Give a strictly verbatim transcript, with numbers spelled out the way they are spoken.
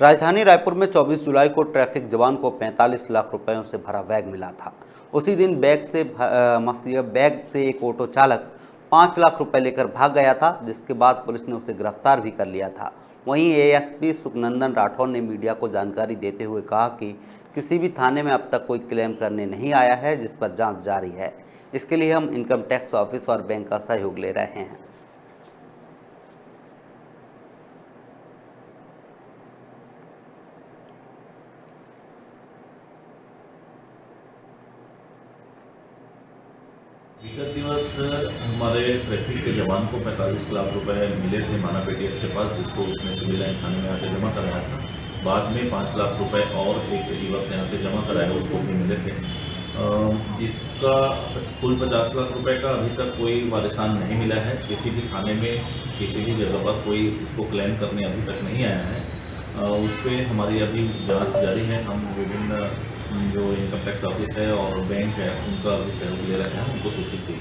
राजधानी रायपुर में चौबीस जुलाई को ट्रैफिक जवान को पैंतालीस लाख रुपयों से भरा बैग मिला था। उसी दिन बैग से मफलिया बैग से एक ऑटो चालक पाँच लाख रुपए लेकर भाग गया था, जिसके बाद पुलिस ने उसे गिरफ्तार भी कर लिया था। वहीं एएसपी सुखनंदन राठौर ने मीडिया को जानकारी देते हुए कहा कि किसी भी थाने में अब तक कोई क्लेम करने नहीं आया है, जिस पर जाँच जारी है। इसके लिए हम इनकम टैक्स ऑफिस और बैंक का सहयोग ले रहे हैं। विगत दिवस हमारे ट्रैफिक के जवान को पैंतालीस लाख रुपए मिले थे माना पीटीएस के पास, जिसको उसने सिविल लाइन थाने में आके जमा कराया था। बाद में पाँच लाख रुपए और एक युवक ने आके जमा कराया, उसको भी मिले थे, जिसका कुल पचास लाख रुपए का अभी तक कोई वारिसान नहीं मिला है। किसी भी थाने में किसी भी जगह पर कोई इसको क्लेम करने अभी तक नहीं आया है। उस पर हमारी अभी जांच जारी है। हम विभिन्न जो इनकम टैक्स ऑफिस है और बैंक है, उनका अभी सहयोग ले रहे हैं, उनको सूचित किया।